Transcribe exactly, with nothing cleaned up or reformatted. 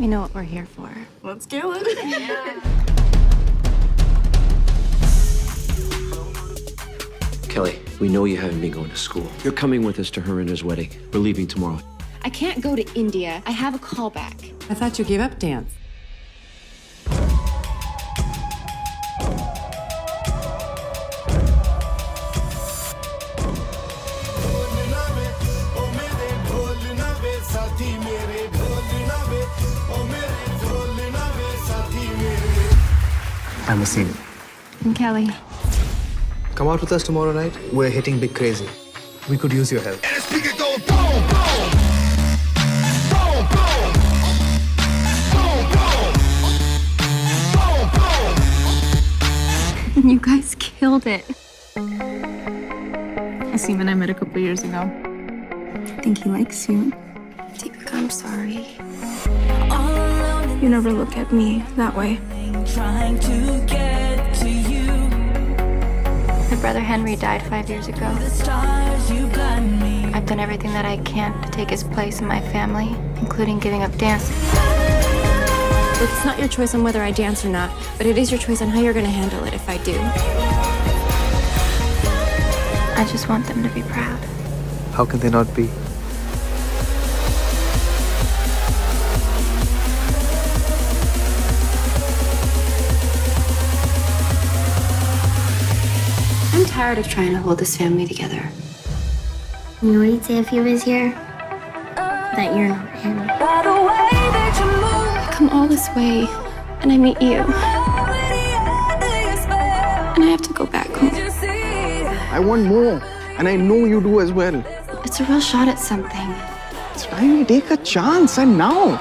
We know what we're here for. Let's do it. Yeah. Kelly, we know you haven't been going to school. You're coming with us to her and his wedding. We're leaving tomorrow. I can't go to India. I have a callback. I thought you gave up dance. I'm Asim. I'm Kelly. Come out with us tomorrow night. We're hitting big crazy. We could use your help. And a speaker go boom, boom. Boom, boom. Boom, boom. Boom, boom. And you guys killed it. Asim and I met a couple years ago. I think he likes you. Deepak, I'm sorry. You never look at me that way. Trying to get to you. My brother Henry died five years ago. I've done everything that I can to take his place in my family, including giving up dancing. It's not your choice on whether I dance or not, but it is your choice on how you're going to handle it if I do. I just want them to be proud. How can they not be? I'm tired of trying to hold this family together. You know what he'd say if he was here? That you're not him. By the way that you move. Come all this way, and I meet you. And I have to go back home. I want more, and I know you do as well. It's a real shot at something. That's why we take a chance, and now.